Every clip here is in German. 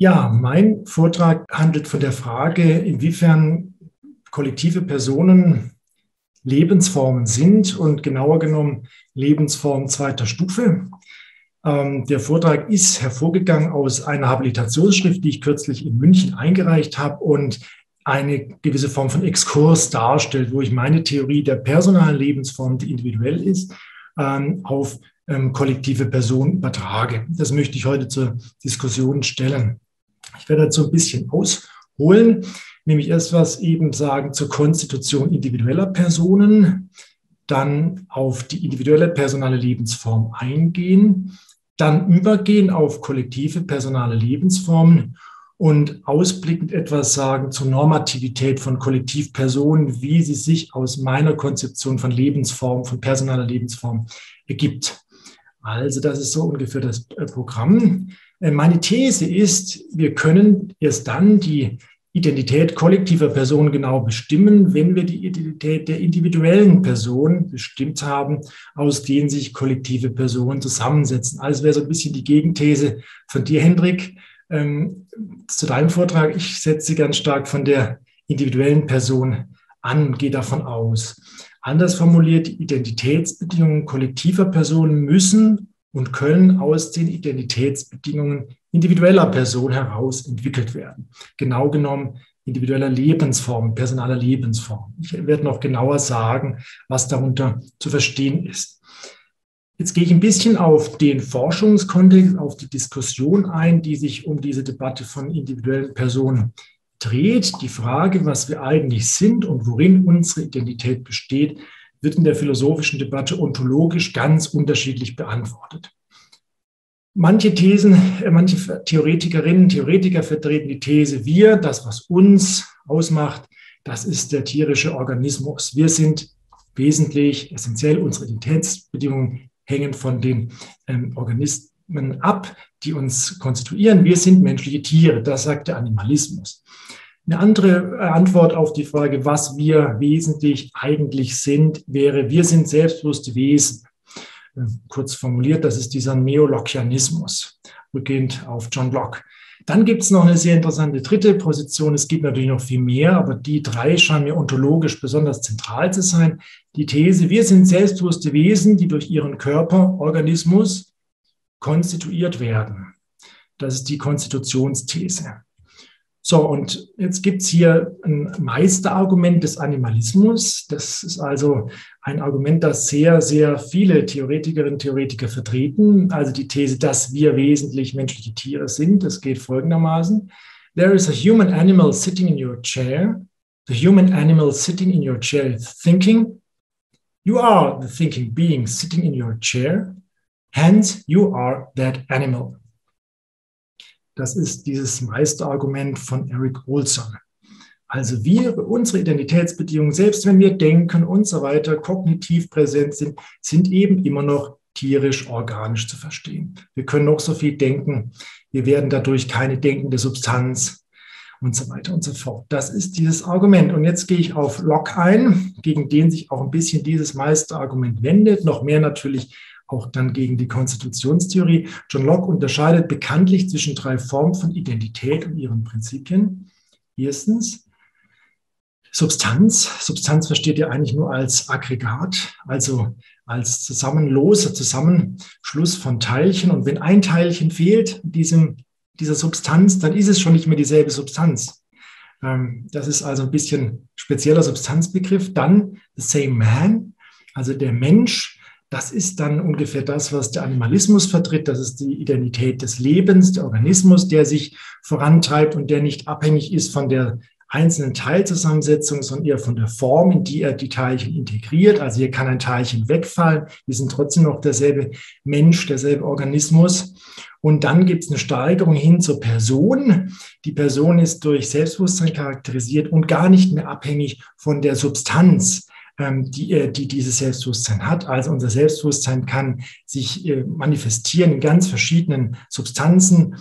Ja, mein Vortrag handelt von der Frage, inwiefern kollektive Personen Lebensformen sind und genauer genommen Lebensformen zweiter Stufe. Der Vortrag ist hervorgegangen aus einer Habilitationsschrift, die ich kürzlich in München eingereicht habe und eine gewisse Form von Exkurs darstellt, wo ich meine Theorie der personalen Lebensform, die individuell ist, auf kollektive Personen übertrage. Das möchte ich heute zur Diskussion stellen. Ich werde dazu ein bisschen ausholen, nämlich erst was eben sagen zur Konstitution individueller Personen, dann auf die individuelle personale Lebensform eingehen, dann übergehen auf kollektive personale Lebensformen und ausblickend etwas sagen zur Normativität von Kollektivpersonen, wie sie sich aus meiner Konzeption von Lebensform, von personaler Lebensform ergibt. Also das ist so ungefähr das Programm. Meine These ist, wir können erst dann die Identität kollektiver Personen genau bestimmen, wenn wir die Identität der individuellen Personen bestimmt haben, aus denen sich kollektive Personen zusammensetzen. Also wäre so ein bisschen die Gegenthese von dir, Hendrik, zu deinem Vortrag. Ich setze ganz stark von der individuellen Person an und gehe davon aus. Anders formuliert, die Identitätsbedingungen kollektiver Personen müssen und können aus den Identitätsbedingungen individueller Person heraus entwickelt werden. Genau genommen individueller Lebensform, personaler Lebensform. Ich werde noch genauer sagen, was darunter zu verstehen ist. Jetzt gehe ich ein bisschen auf den Forschungskontext, auf die Diskussion ein, die sich um diese Debatte von individuellen Personen dreht. Die Frage, was wir eigentlich sind und worin unsere Identität besteht, wird in der philosophischen Debatte ontologisch ganz unterschiedlich beantwortet. Manche Theoretikerinnen, Theoretiker vertreten die These, wir, das, was uns ausmacht, das ist der tierische Organismus. Wir sind wesentlich, essentiell, unsere Identitätsbedingungen hängen von den Organismen ab, die uns konstituieren. Wir sind menschliche Tiere, das sagt der Animalismus. Eine andere Antwort auf die Frage, was wir wesentlich eigentlich sind, wäre, wir sind selbstbewusste Wesen. Kurz formuliert, das ist dieser Neolockianismus, rückgehend auf John Locke. Dann gibt es noch eine sehr interessante dritte Position. Es gibt natürlich noch viel mehr, aber die drei scheinen mir ontologisch besonders zentral zu sein. Die These, wir sind selbstbewusste Wesen, die durch ihren Körper, Organismus konstituiert werden. Das ist die Konstitutionsthese. So, und jetzt gibt es hier ein Meisterargument des Animalismus. Das ist also ein Argument, das sehr, sehr viele Theoretikerinnen und Theoretiker vertreten. Also die These, dass wir wesentlich menschliche Tiere sind, das geht folgendermaßen. There is a human animal sitting in your chair. The human animal sitting in your chair is thinking. You are the thinking being sitting in your chair. Hence, you are that animal. Das ist dieses Meisterargument von Eric Olson. Also wir, unsere Identitätsbedingungen, selbst wenn wir denken und so weiter, kognitiv präsent sind, sind eben immer noch tierisch, organisch zu verstehen. Wir können noch so viel denken, wir werden dadurch keine denkende Substanz und so weiter und so fort. Das ist dieses Argument. Und jetzt gehe ich auf Locke ein, gegen den sich auch ein bisschen dieses Meisterargument wendet, noch mehr natürlich auch dann gegen die Konstitutionstheorie. John Locke unterscheidet bekanntlich zwischen drei Formen von Identität und ihren Prinzipien. Erstens Substanz. Substanz versteht ihr eigentlich nur als Aggregat, also als zusammenloser Zusammenschluss von Teilchen. Und wenn ein Teilchen fehlt dieser Substanz, dann ist es schon nicht mehr dieselbe Substanz. Das ist also ein bisschen spezieller Substanzbegriff. Dann the same man, also der Mensch. Das ist dann ungefähr das, was der Animalismus vertritt. Das ist die Identität des Lebens, der Organismus, der sich vorantreibt und der nicht abhängig ist von der einzelnen Teilzusammensetzung, sondern eher von der Form, in die er die Teilchen integriert. Also hier kann ein Teilchen wegfallen. Wir sind trotzdem noch derselbe Mensch, derselbe Organismus. Und dann gibt es eine Steigerung hin zur Person. Die Person ist durch Selbstbewusstsein charakterisiert und gar nicht mehr abhängig von der Substanz, die dieses Selbstbewusstsein hat. Also unser Selbstbewusstsein kann sich manifestieren in ganz verschiedenen Substanzen,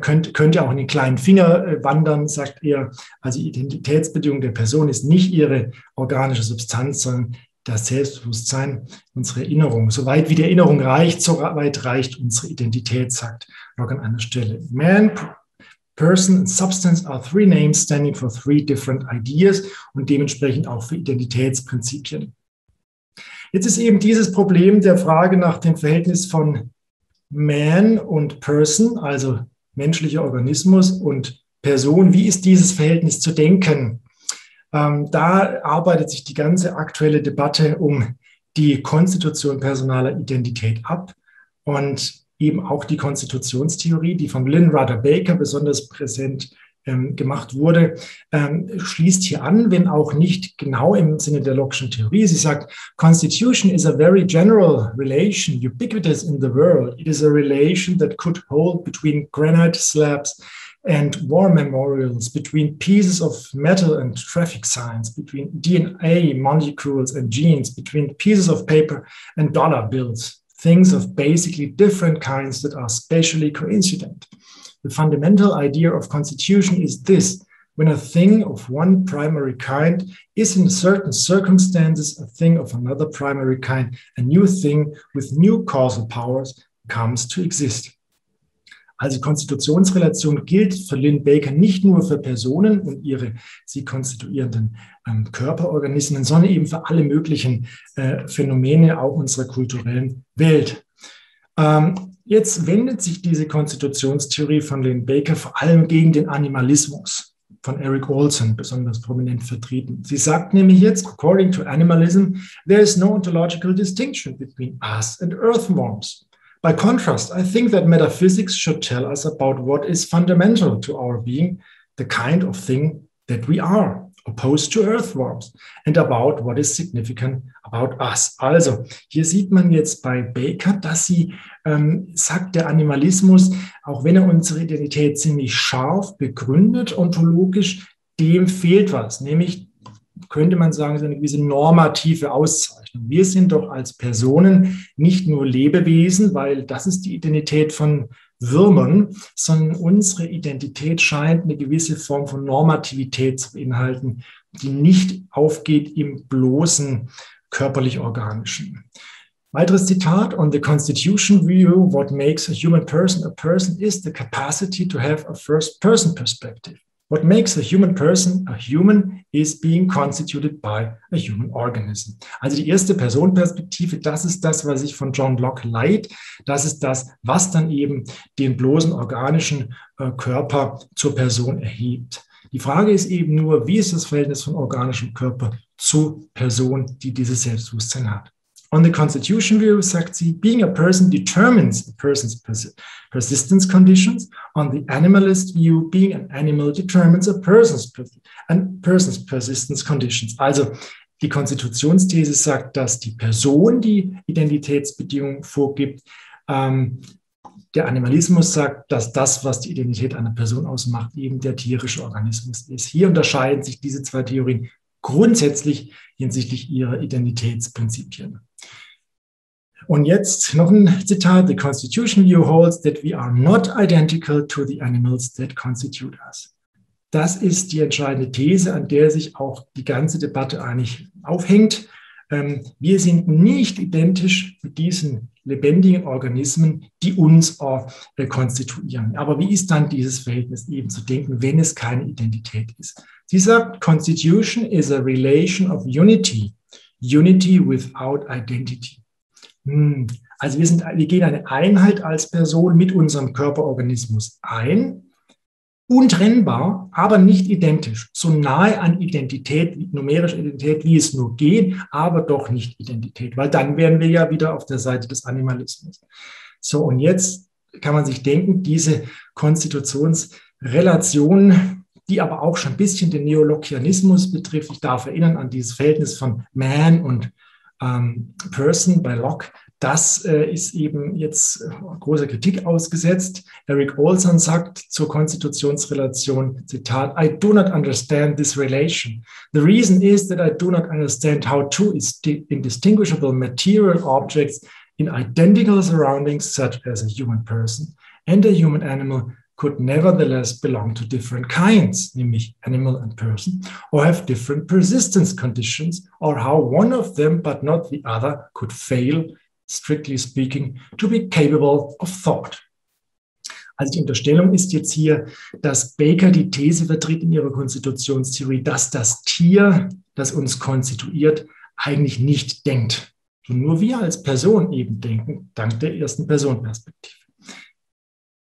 könnte auch in den kleinen Finger wandern, sagt er. Also die Identitätsbedingung der Person ist nicht ihre organische Substanz, sondern das Selbstbewusstsein, unsere Erinnerung. Soweit wie die Erinnerung reicht, so weit reicht unsere Identität, sagt Locke an einer Stelle. Man Person and Substance are three names standing for three different ideas und dementsprechend auch für Identitätsprinzipien. Jetzt ist eben dieses Problem der Frage nach dem Verhältnis von Man und Person, also menschlicher Organismus und Person, wie ist dieses Verhältnis zu denken? Da arbeitet sich die ganze aktuelle Debatte um die Konstitution personaler Identität ab und eben auch die Konstitutionstheorie, die von Lynne Rudder Baker besonders präsent gemacht wurde, schließt hier an, wenn auch nicht genau im Sinne der Locke'schen Theorie. Sie sagt, Constitution is a very general relation, ubiquitous in the world. It is a relation that could hold between granite slabs and war memorials, between pieces of metal and traffic signs, between DNA, molecules and genes, between pieces of paper and dollar bills. Things of basically different kinds that are spatially coincident. The fundamental idea of constitution is this: when a thing of one primary kind is in certain circumstances a thing of another primary kind, a new thing with new causal powers comes to exist. Also Konstitutionsrelation gilt für Lynne Baker nicht nur für Personen und ihre sie konstituierenden Körperorganismen, sondern eben für alle möglichen Phänomene auch unserer kulturellen Welt. Jetzt wendet sich diese Konstitutionstheorie von Lynne Baker vor allem gegen den Animalismus, von Eric Olson besonders prominent vertreten. Sie sagt nämlich jetzt, according to animalism, there is no ontological distinction between us and earthworms. By contrast, I think that metaphysics should tell us about what is fundamental to our being, the kind of thing that we are, opposed to earthworms, and about what is significant about us. Also, hier sieht man jetzt bei Baker, dass sie sagt, der Animalismus, auch wenn er unsere Identität ziemlich scharf begründet, ontologisch, dem fehlt was, nämlich könnte man sagen, so eine gewisse normative Auszeichnung. Wir sind doch als Personen nicht nur Lebewesen, weil das ist die Identität von Würmern, sondern unsere Identität scheint eine gewisse Form von Normativität zu beinhalten, die nicht aufgeht im bloßen körperlich-organischen. Weiteres Zitat: On the Constitution view, what makes a person is the capacity to have a first-person perspective. What makes a human person a human is being constituted by a human organism. Also die erste Personenperspektive, das ist das, was sich von John Locke leiht. Das ist das, was dann eben den bloßen organischen Körper zur Person erhebt. Die Frage ist eben nur, wie ist das Verhältnis von organischem Körper zu Person, die dieses Selbstbewusstsein hat? On the Constitution view, sagt sie, being a person determines a person's persistence conditions. On the animalist view, being an animal determines a person's persistence conditions. Also die Konstitutionsthese sagt, dass die Person die Identitätsbedingungen vorgibt. Der Animalismus sagt, dass das, was die Identität einer Person ausmacht, eben der tierische Organismus ist. Hier unterscheiden sich diese zwei Theorien grundsätzlich hinsichtlich ihrer Identitätsprinzipien. Und jetzt noch ein Zitat: The Constitution view holds that we are not identical to the animals that constitute us. Das ist die entscheidende These, an der sich auch die ganze Debatte eigentlich aufhängt. Wir sind nicht identisch mit diesen lebendigen Organismen, die uns konstituieren. Aber wie ist dann dieses Verhältnis eben zu denken, wenn es keine Identität ist? Sie sagt, Constitution is a relation of unity, unity without identity. Also wir gehen eine Einheit als Person mit unserem Körperorganismus ein, untrennbar, aber nicht identisch, so nahe an Identität, numerische Identität, wie es nur geht, aber doch nicht Identität, weil dann wären wir ja wieder auf der Seite des Animalismus. So, und jetzt kann man sich denken, diese Konstitutionsrelation, die aber auch schon ein bisschen den Neolockianismus betrifft, ich darf erinnern an dieses Verhältnis von Man und Person bei Locke, das ist eben jetzt großer Kritik ausgesetzt. Eric Olson sagt zur Konstitutionsrelation, Zitat, I do not understand this relation. The reason is that I do not understand how two indistinguishable material objects in identical surroundings, such as a human person and a human animal, could nevertheless belong to different kinds, nämlich animal and person, or have different persistence conditions, or how one of them, but not the other, could fail, strictly speaking, to be capable of thought. Also die Unterstellung ist jetzt hier, dass Baker die These vertritt in ihrer Konstitutionstheorie, dass das Tier, das uns konstituiert, eigentlich nicht denkt. Und nur wir als Person eben denken, dank der ersten Personenperspektive.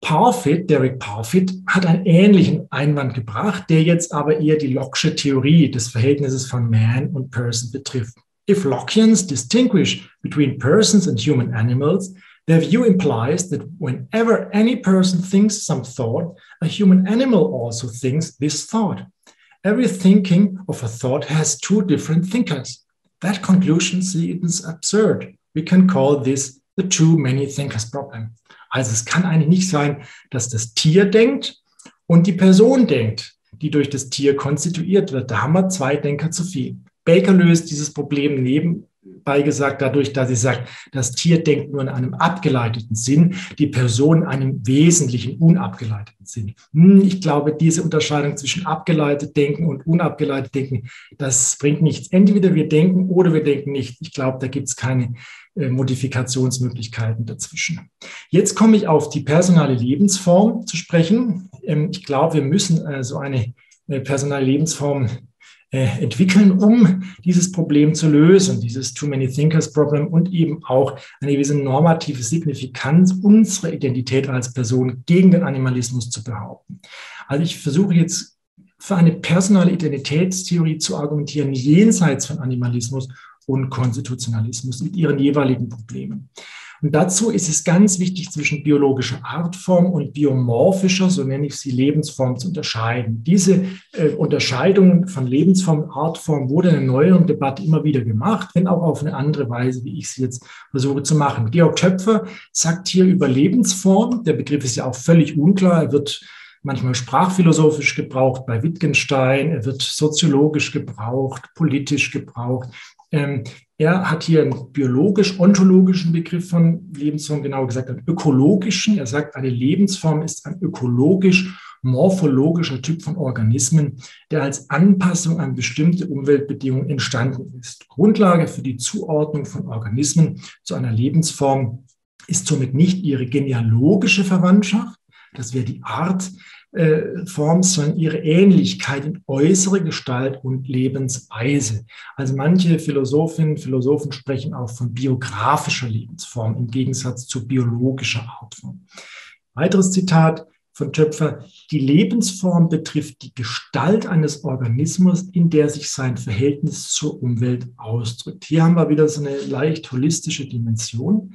Parfit, Derek Parfit, hat einen ähnlichen Einwand gebracht, der jetzt aber eher die Locke'sche Theorie des Verhältnisses von Man und Person betrifft. If Lockeans distinguish between persons and human animals, their view implies that whenever any person thinks some thought, a human animal also thinks this thought. Every thinking of a thought has two different thinkers. That conclusion seems absurd. We can call this the too many thinkers problem. Also es kann eigentlich nicht sein, dass das Tier denkt und die Person denkt, die durch das Tier konstituiert wird. Da haben wir zwei Denker zu viel. Baker löst dieses Problem nebenbei gesagt dadurch, dass sie sagt, das Tier denkt nur in einem abgeleiteten Sinn, die Person in einem wesentlichen unabgeleiteten Sinn. Ich glaube, diese Unterscheidung zwischen abgeleitet denken und unabgeleitet denken, das bringt nichts. Entweder wir denken oder wir denken nicht. Ich glaube, da gibt es keine Modifikationsmöglichkeiten dazwischen. Jetzt komme ich auf die personale Lebensform zu sprechen. Ich glaube, wir müssen so eine personale Lebensform entwickeln, um dieses Problem zu lösen, dieses Too Many Thinkers Problem und eben auch eine gewisse normative Signifikanz unserer Identität als Person gegen den Animalismus zu behaupten. Also ich versuche jetzt für eine personale Identitätstheorie zu argumentieren, jenseits von Animalismus und Konstitutionalismus mit ihren jeweiligen Problemen. Und dazu ist es ganz wichtig, zwischen biologischer Artform und biomorphischer, so nenne ich sie, Lebensform zu unterscheiden. Diese Unterscheidung von Lebensform und Artform wurde in der neueren Debatte immer wieder gemacht, wenn auch auf eine andere Weise, wie ich sie jetzt versuche zu machen. Georg Töpfer sagt hier über Lebensform, der Begriff ist ja auch völlig unklar, er wird manchmal sprachphilosophisch gebraucht bei Wittgenstein, er wird soziologisch gebraucht, politisch gebraucht. Er hat hier einen biologisch-ontologischen Begriff von Lebensform, genauer gesagt einen ökologischen. Er sagt, eine Lebensform ist ein ökologisch-morphologischer Typ von Organismen, der als Anpassung an bestimmte Umweltbedingungen entstanden ist. Grundlage für die Zuordnung von Organismen zu einer Lebensform ist somit nicht ihre genealogische Verwandtschaft, das wäre die Art, Form, sondern ihre Ähnlichkeit in äußere Gestalt und Lebensweise. Also manche Philosophinnen und Philosophen sprechen auch von biografischer Lebensform im Gegensatz zu biologischer Artform. Weiteres Zitat von Töpfer: Die Lebensform betrifft die Gestalt eines Organismus, in der sich sein Verhältnis zur Umwelt ausdrückt. Hier haben wir wieder so eine leicht holistische Dimension,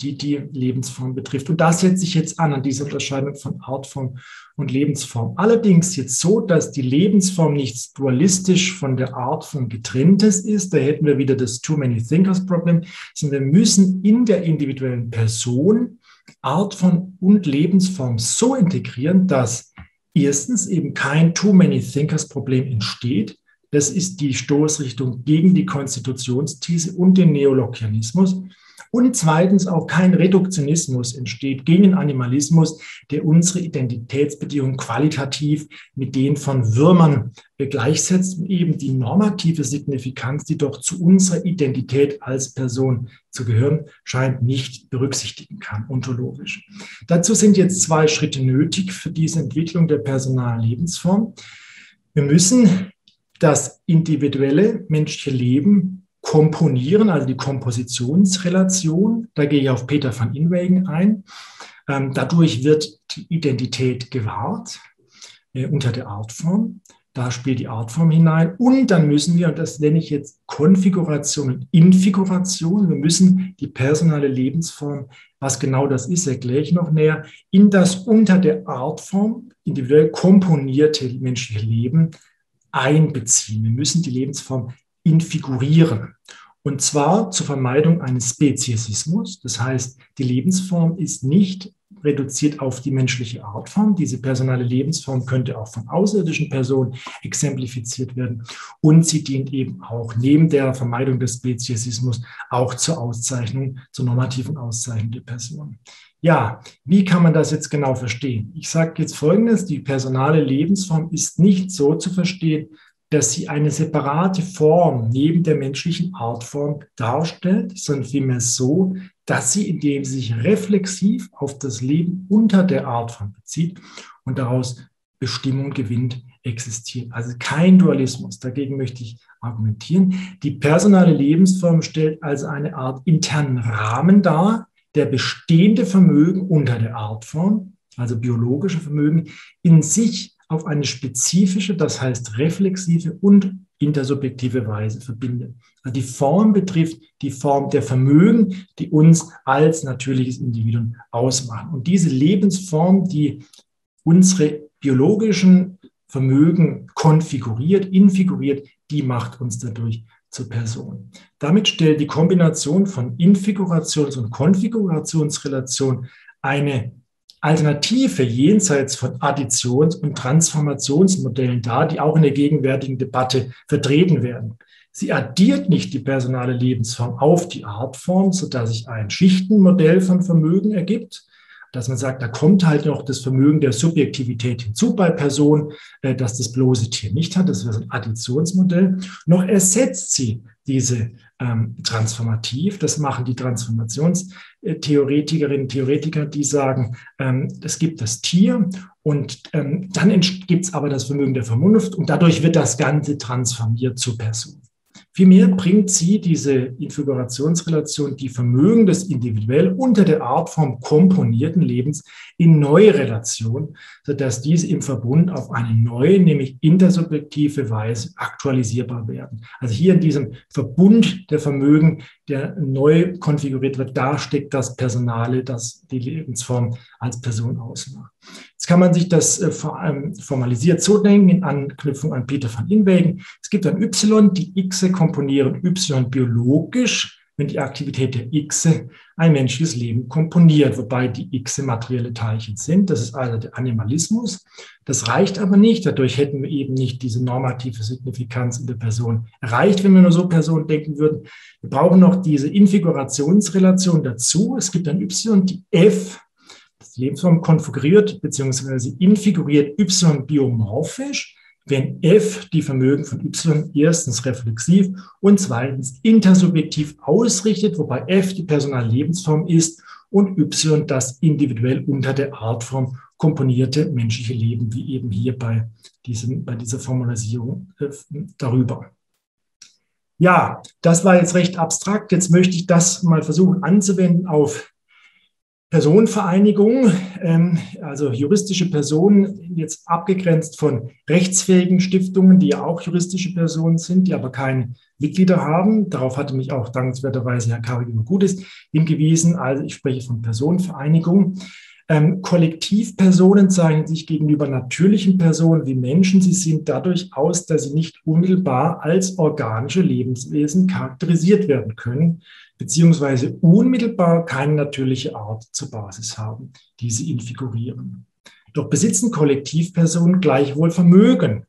die die Lebensform betrifft. Und da setze ich jetzt an dieser Unterscheidung von Artform und Lebensform. Allerdings jetzt so, dass die Lebensform nicht dualistisch von der Artform getrenntes ist. Da hätten wir wieder das Too Many Thinkers Problem. Sondern wir müssen in der individuellen Person Artform und Lebensform so integrieren, dass erstens eben kein Too Many Thinkers Problem entsteht. Das ist die Stoßrichtung gegen die Konstitutionsthese und den Neolockianismus. Und zweitens auch kein Reduktionismus entsteht gegen den Animalismus, der unsere Identitätsbedingungen qualitativ mit denen von Würmern gleichsetzt und eben die normative Signifikanz, die doch zu unserer Identität als Person zu gehören scheint, nicht berücksichtigen kann, ontologisch. Dazu sind jetzt zwei Schritte nötig für diese Entwicklung der personalen Lebensform. Wir müssen das individuelle menschliche Leben komponieren, also die Kompositionsrelation, da gehe ich auf Peter van Inwagen ein. Dadurch wird die Identität gewahrt unter der Artform. Da spielt die Artform hinein. Und dann müssen wir, und das nenne ich jetzt Konfiguration und Infiguration, wir müssen die personale Lebensform, was genau das ist, erkläre ich noch näher, in das unter der Artform individuell komponierte menschliche Leben einbeziehen. Wir müssen die Lebensform infigurieren. Und zwar zur Vermeidung eines Speziesismus. Das heißt, die Lebensform ist nicht reduziert auf die menschliche Artform. Diese personale Lebensform könnte auch von außerirdischen Personen exemplifiziert werden. Und sie dient eben auch neben der Vermeidung des Speziesismus auch zur Auszeichnung, zur normativen Auszeichnung der Person. Ja, wie kann man das jetzt genau verstehen? Ich sage jetzt Folgendes: Die personale Lebensform ist nicht so zu verstehen, dass sie eine separate Form neben der menschlichen Artform darstellt, sondern vielmehr so, dass sie, indem sie sich reflexiv auf das Leben unter der Art von bezieht und daraus Bestimmung gewinnt, existiert. Also kein Dualismus. Dagegen möchte ich argumentieren. Die personale Lebensform stellt also eine Art internen Rahmen dar, der bestehende Vermögen unter der Artform, also biologische Vermögen, in sich auf eine spezifische, das heißt reflexive und intersubjektive Weise verbindet. Also die Form betrifft die Form der Vermögen, die uns als natürliches Individuum ausmachen. Und diese Lebensform, die unsere biologischen Vermögen konfiguriert, infiguriert, die macht uns dadurch zur Person. Damit stellt die Kombination von Infigurations- und Konfigurationsrelation eine Alternative jenseits von Additions- und Transformationsmodellen dar, die auch in der gegenwärtigen Debatte vertreten werden. Sie addiert nicht die personale Lebensform auf die Artform, sodass sich ein Schichtenmodell von Vermögen ergibt, dass man sagt, da kommt halt noch das Vermögen der Subjektivität hinzu bei Personen, dass das bloße Tier nicht hat, das wäre so ein Additionsmodell, noch ersetzt sie diese transformativ. Das machen die Transformationstheoretikerinnen und Theoretiker, die sagen, es gibt das Tier und dann gibt es aber das Vermögen der Vernunft und dadurch wird das Ganze transformiert zur Person. Vielmehr bringt sie, diese Infigurationsrelation, die Vermögen des individuell unter der Artform komponierten Lebens in neue Relation, sodass diese im Verbund auf eine neue, nämlich intersubjektive Weise aktualisierbar werden. Also hier in diesem Verbund der Vermögen, der neu konfiguriert wird, da steckt das Personale, das die Lebensform als Person ausmacht. Jetzt kann man sich das formalisiert so denken, in Anknüpfung an Peter van Inwagen. Es gibt ein Y, die X komponieren Y biologisch, wenn die Aktivität der X ein menschliches Leben komponiert, wobei die X materielle Teilchen sind. Das ist also der Animalismus. Das reicht aber nicht. Dadurch hätten wir eben nicht diese normative Signifikanz in der Person erreicht, wenn wir nur so Personen denken würden. Wir brauchen noch diese Infigurationsrelation dazu. Es gibt ein Y, die F Lebensform konfiguriert bzw. infiguriert Y biomorphisch, wenn F die Vermögen von Y erstens reflexiv und zweitens intersubjektiv ausrichtet, wobei F die personale Lebensform ist und Y das individuell unter der Artform komponierte menschliche Leben, wie eben hier bei dieser Formalisierung darüber. Ja, das war jetzt recht abstrakt. Jetzt möchte ich das mal versuchen anzuwenden auf Personenvereinigung, also juristische Personen, jetzt abgegrenzt von rechtsfähigen Stiftungen, die ja auch juristische Personen sind, die aber keine Mitglieder haben. Darauf hatte mich auch dankenswerterweise Herr Karl-Günther Gutes hingewiesen. Also ich spreche von Personenvereinigung. Kollektivpersonen zeichnen sich gegenüber natürlichen Personen wie Menschen. Sie sind dadurch aus, dass sie nicht unmittelbar als organische Lebenswesen charakterisiert werden können, beziehungsweise unmittelbar keine natürliche Art zur Basis haben, die sie infigurieren. Doch besitzen Kollektivpersonen gleichwohl Vermögen.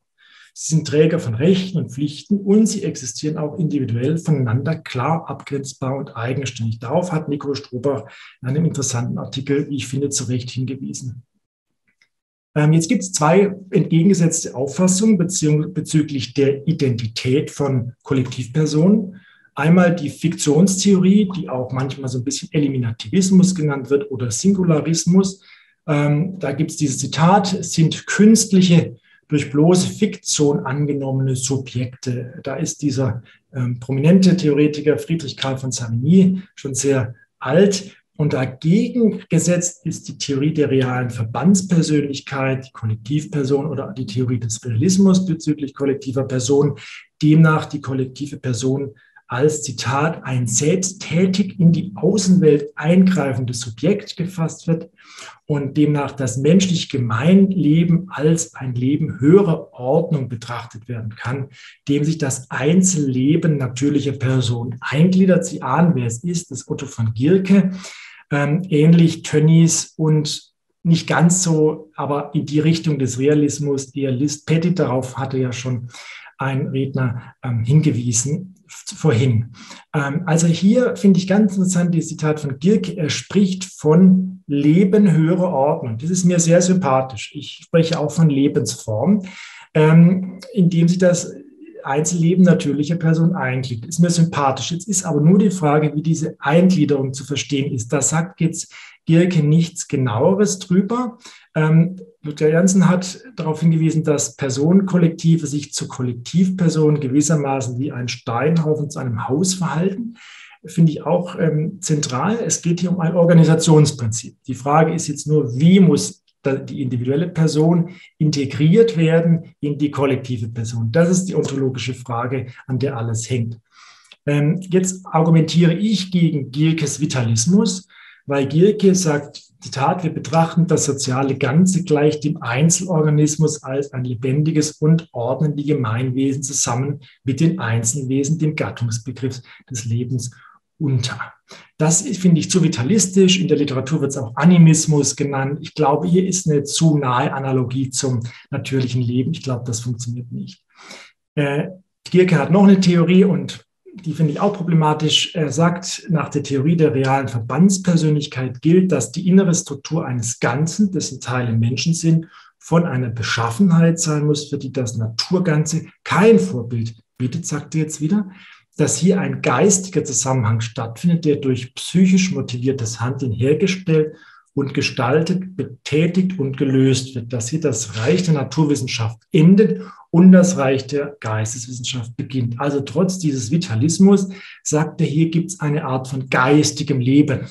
Sie sind Träger von Rechten und Pflichten und sie existieren auch individuell voneinander klar abgrenzbar und eigenständig. Darauf hat Nico Strobach in einem interessanten Artikel, wie ich finde, zu Recht hingewiesen. Jetzt gibt es zwei entgegengesetzte Auffassungen bezüglich der Identität von Kollektivpersonen. Einmal die Fiktionstheorie, die auch manchmal so ein bisschen Eliminativismus genannt wird oder Singularismus. Da gibt es dieses Zitat, es sind künstliche, durch bloße Fiktion angenommene Subjekte. Da ist dieser prominente Theoretiker Friedrich Karl von Savigny schon sehr alt. Und dagegen gesetzt ist die Theorie der realen Verbandspersönlichkeit, die Kollektivperson oder die Theorie des Realismus bezüglich kollektiver Personen, demnach die kollektive Person als, Zitat, ein selbsttätig in die Außenwelt eingreifendes Subjekt gefasst wird und demnach das menschliche Gemeinleben als ein Leben höherer Ordnung betrachtet werden kann, dem sich das Einzelleben natürlicher Personen eingliedert. Sie ahnen, wer es ist, das Otto von Gierke, ähnlich Tönnies und nicht ganz so, aber in die Richtung des Realismus, eher List Petit, darauf hatte ja schon ein Redner hingewiesen vorhin. Also hier finde ich ganz interessant das Zitat von Gierke. Er spricht von Leben höherer Ordnung. Das ist mir sehr sympathisch. Ich spreche auch von Lebensform, indem sie das Einzelleben natürlicher Person eingliedert. Ist mir sympathisch. Jetzt ist aber nur die Frage, wie diese Eingliederung zu verstehen ist. Da sagt jetzt Gierke nichts Genaueres drüber. Ludger Jansen hat darauf hingewiesen, dass Personenkollektive sich zu Kollektivpersonen gewissermaßen wie ein Steinhaufen zu einem Haus verhalten. Finde ich auch zentral. Es geht hier um ein Organisationsprinzip. Die Frage ist jetzt nur, wie muss die individuelle Person integriert werden in die kollektive Person? Das ist die ontologische Frage, an der alles hängt. Jetzt argumentiere ich gegen Gierkes Vitalismus, weil Gierke sagt, Zitat, wir betrachten das soziale Ganze gleich dem Einzelorganismus als ein lebendiges und ordnen die Gemeinwesen zusammen mit den Einzelwesen, dem Gattungsbegriff des Lebens unter. Das finde ich zu vitalistisch. In der Literatur wird es auch Animismus genannt. Ich glaube, hier ist eine zu nahe Analogie zum natürlichen Leben. Ich glaube, das funktioniert nicht. Gierke hat noch eine Theorie und die finde ich auch problematisch. Er sagt, nach der Theorie der realen Verbandspersönlichkeit gilt, dass die innere Struktur eines Ganzen, dessen Teile Menschen sind, von einer Beschaffenheit sein muss, für die das Naturganze kein Vorbild bietet, sagt er jetzt wieder, dass hier ein geistiger Zusammenhang stattfindet, der durch psychisch motiviertes Handeln hergestellt und gestaltet, betätigt und gelöst wird, dass hier das Reich der Naturwissenschaft endet und das Reich der Geisteswissenschaft beginnt. Also trotz dieses Vitalismus sagt er, hier gibt es eine Art von geistigem Leben.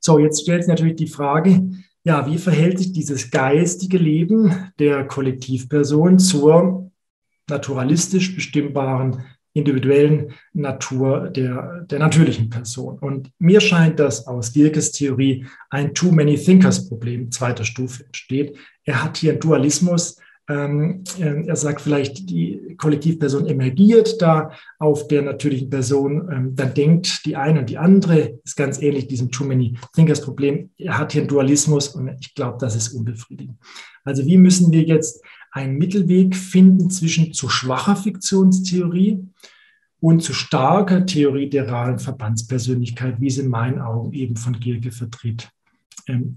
So, jetzt stellt sich natürlich die Frage, ja, wie verhält sich dieses geistige Leben der Kollektivperson zur naturalistisch bestimmbaren individuellen Natur der natürlichen Person. Und mir scheint, dass aus Gierkes Theorie ein Too-Many-Thinkers-Problem zweiter Stufe entsteht. Er hat hier einen Dualismus. Er sagt vielleicht, die Kollektivperson emergiert da auf der natürlichen Person. Dann denkt die eine und die andere. Ist ganz ähnlich diesem Too-Many-Thinkers-Problem. Er hat hier einen Dualismus und ich glaube, das ist unbefriedigend. Also wie müssen wir jetzt einen Mittelweg finden zwischen zu schwacher Fiktionstheorie und zu starker Theorie der realen Verbandspersönlichkeit, wie sie in meinen Augen eben von Gierke vertritt.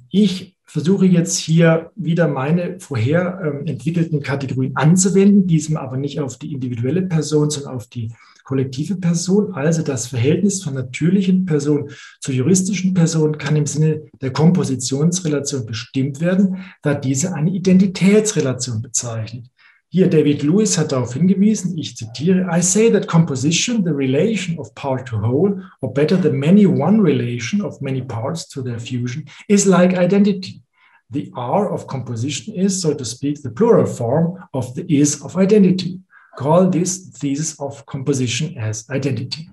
Ich versuche jetzt hier wieder meine vorher entwickelten Kategorien anzuwenden, diesem aber nicht auf die individuelle Person, sondern auf die kollektive Person. Also das Verhältnis von natürlichen Personen zur juristischen Person kann im Sinne der Kompositionsrelation bestimmt werden, da diese eine Identitätsrelation bezeichnet. Hier David Lewis hat darauf hingewiesen, ich zitiere, I say that composition, the relation of part to whole, or better the many-one relation of many parts to their fusion, is like identity. The R of composition is, so to speak, the plural form of the is of identity. Call this thesis of composition as identity.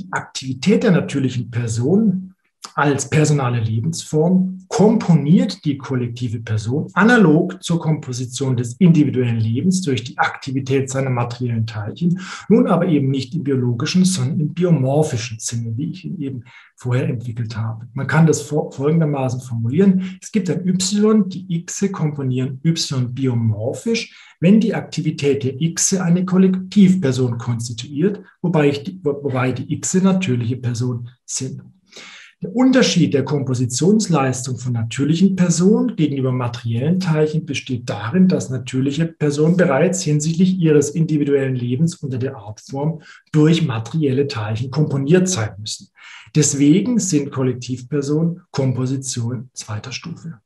Die Aktivität der natürlichen Person als personale Lebensform komponiert die kollektive Person analog zur Komposition des individuellen Lebens durch die Aktivität seiner materiellen Teilchen, nun aber eben nicht im biologischen, sondern im biomorphischen Sinne, wie ich ihn eben vorher entwickelt habe. Man kann das folgendermaßen formulieren. Es gibt ein Y, die Xe komponieren Y biomorphisch, wenn die Aktivität der Xe eine Kollektivperson konstituiert, wobei die Xe natürliche Personen sind. Der Unterschied der Kompositionsleistung von natürlichen Personen gegenüber materiellen Teilchen besteht darin, dass natürliche Personen bereits hinsichtlich ihres individuellen Lebens unter der Artform durch materielle Teilchen komponiert sein müssen. Deswegen sind Kollektivpersonen Komposition zweiter Stufe.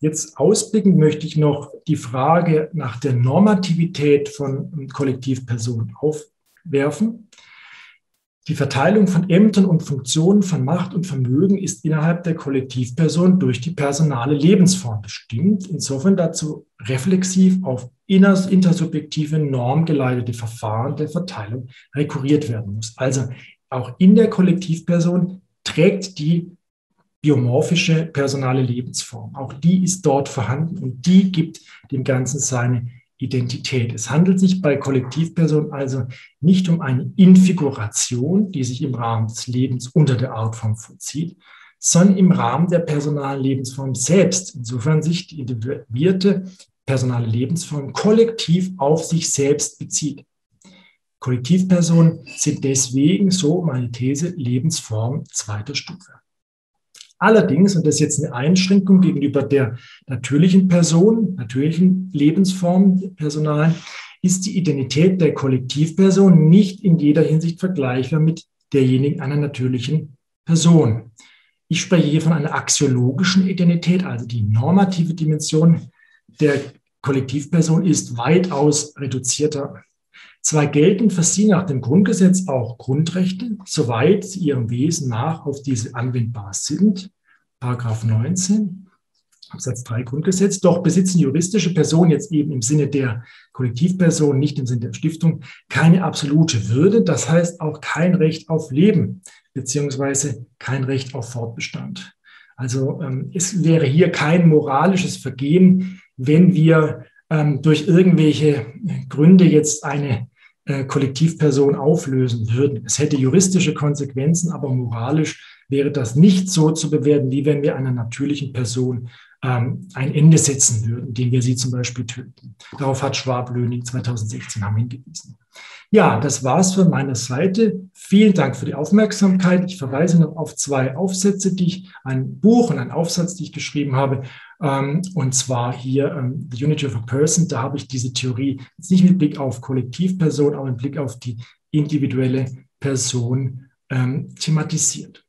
Jetzt ausblickend möchte ich noch die Frage nach der Normativität von Kollektivpersonen aufwerfen. Die Verteilung von Ämtern und Funktionen, von Macht und Vermögen ist innerhalb der Kollektivperson durch die personale Lebensform bestimmt, insofern dazu reflexiv auf intersubjektive Norm geleitete Verfahren der Verteilung rekurriert werden muss. Also auch in der Kollektivperson trägt die biomorphische personale Lebensform. Auch die ist dort vorhanden und die gibt dem Ganzen seine Identität. Es handelt sich bei Kollektivpersonen also nicht um eine Infiguration, die sich im Rahmen des Lebens unter der Artform vollzieht, sondern im Rahmen der personalen Lebensform selbst, insofern sich die individuierte personale Lebensform kollektiv auf sich selbst bezieht. Kollektivpersonen sind deswegen, so meine These, Lebensform zweiter Stufe. Allerdings, und das ist jetzt eine Einschränkung gegenüber der natürlichen Person, natürlichen Lebensform, personalen, ist die Identität der Kollektivperson nicht in jeder Hinsicht vergleichbar mit derjenigen einer natürlichen Person. Ich spreche hier von einer axiologischen Identität, also die normative Dimension der Kollektivperson ist weitaus reduzierter. Zwar gelten für sie nach dem Grundgesetz auch Grundrechte, soweit sie ihrem Wesen nach auf diese anwendbar sind, § 19 Absatz 3 Grundgesetz, doch besitzen juristische Personen jetzt eben im Sinne der Kollektivperson, nicht im Sinne der Stiftung, keine absolute Würde, das heißt auch kein Recht auf Leben, beziehungsweise kein Recht auf Fortbestand. Also es wäre hier kein moralisches Vergehen, wenn wir durch irgendwelche Gründe jetzt eine Kollektivperson auflösen würden. Es hätte juristische Konsequenzen, aber moralisch wäre das nicht so zu bewerten, wie wenn wir einer natürlichen Person ein Ende setzen würden, indem wir sie zum Beispiel töten. Darauf hat Schwab-Löning 2016 hingewiesen. Ja, das war's von meiner Seite. Vielen Dank für die Aufmerksamkeit. Ich verweise noch auf zwei Aufsätze, die ich, ein Buch und einen Aufsatz, die ich geschrieben habe, und zwar hier The Unity of a Person. Da habe ich diese Theorie jetzt nicht mit Blick auf Kollektivperson, aber mit Blick auf die individuelle Person thematisiert.